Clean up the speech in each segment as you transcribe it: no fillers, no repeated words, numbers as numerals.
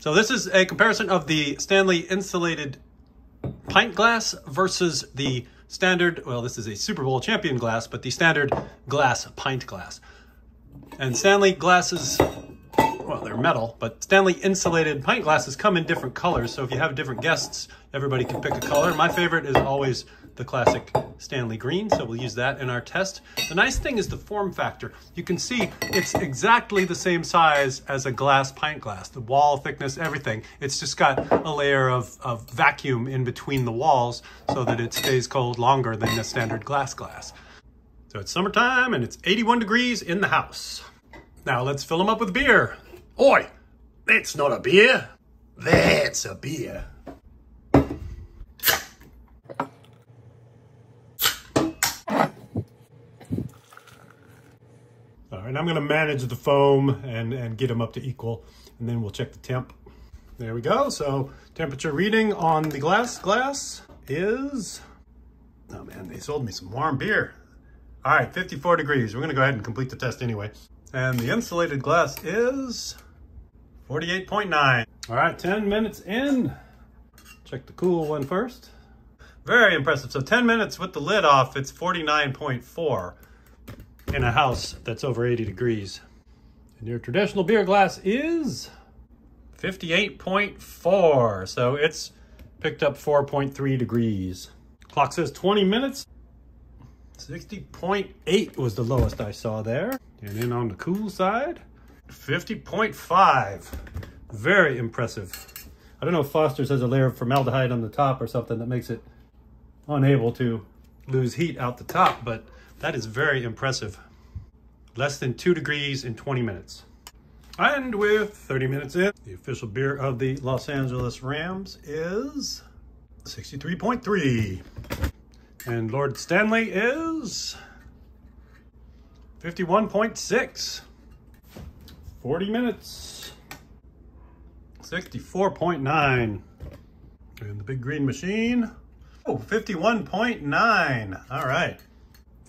So this is a comparison of the Stanley insulated pint glass versus the standard, well, this is a Super Bowl champion glass, but the standard glass pint glass. And Stanley glasses, well, they're metal, but Stanley insulated pint glasses come in different colors. So if you have different guests, everybody can pick a color. My favorite is always the classic Stanley green, so we'll use that in our test. The nice thing is the form factor. You can see it's exactly the same size as a glass pint glass, the wall thickness, everything. It's just got a layer of vacuum in between the walls so that it stays cold longer than the standard glass. So it's summertime and it's 81 degrees in the house. Now let's fill them up with beer. Oi, that's not a beer, that's a beer. All right, I'm gonna manage the foam and get them up to equal, and then we'll check the temp. There we go, so temperature reading on the glass is, oh man, they sold me some warm beer. All right, 54 degrees. We're gonna go ahead and complete the test anyway. And the insulated glass is 48.9. All right, 10 minutes in. Check the cool one first. Very impressive. So 10 minutes with the lid off, it's 49.4 in a house that's over 80 degrees. And your traditional beer glass is 58.4. So it's picked up 4.3 degrees. Clock says 20 minutes. 60.8 was the lowest I saw there. And then on the cool side, 50.5. Very impressive. I don't know if Foster's has a layer of formaldehyde on the top or something that makes it unable to lose heat out the top, but that is very impressive. Less than 2 degrees in 20 minutes. And with 30 minutes in, the official beer of the Los Angeles Rams is 63.3. And Lord Stanley is 51.6, 40 minutes, 64.9. And the big green machine, oh, 51.9. All right,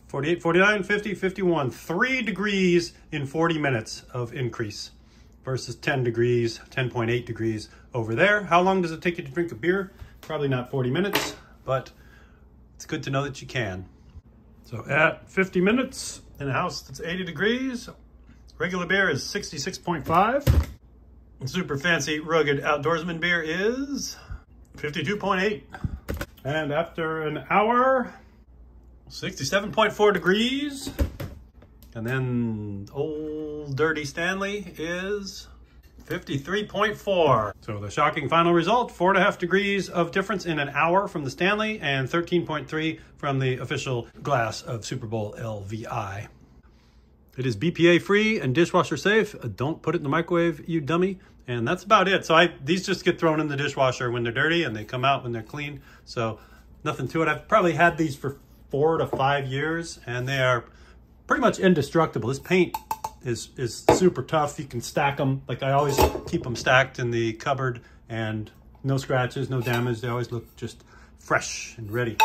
48, 49, 50, 51, 3 degrees in 40 minutes of increase versus 10 degrees, 10.8 degrees over there. How long does it take you to drink a beer? Probably not 40 minutes, but it's good to know that you can. So at 50 minutes, in a house that's 80 degrees, regular beer is 66.5. Super fancy, rugged outdoorsman beer is 52.8. And after an hour, 67.4 degrees. And then old dirty Stanley is 53.4. So the shocking final result, 4.5 degrees of difference in an hour from the Stanley and 13.3 from the official glass of Super Bowl LVI. It is BPA free and dishwasher safe. Don't put it in the microwave, you dummy. And that's about it. So these just get thrown in the dishwasher when they're dirty and they come out when they're clean. So nothing to it. I've probably had these for 4 to 5 years and they are pretty much indestructible. This paint is super tough. You can stack them. Like I always keep them stacked in the cupboard and no scratches, no damage. They always look just fresh and ready.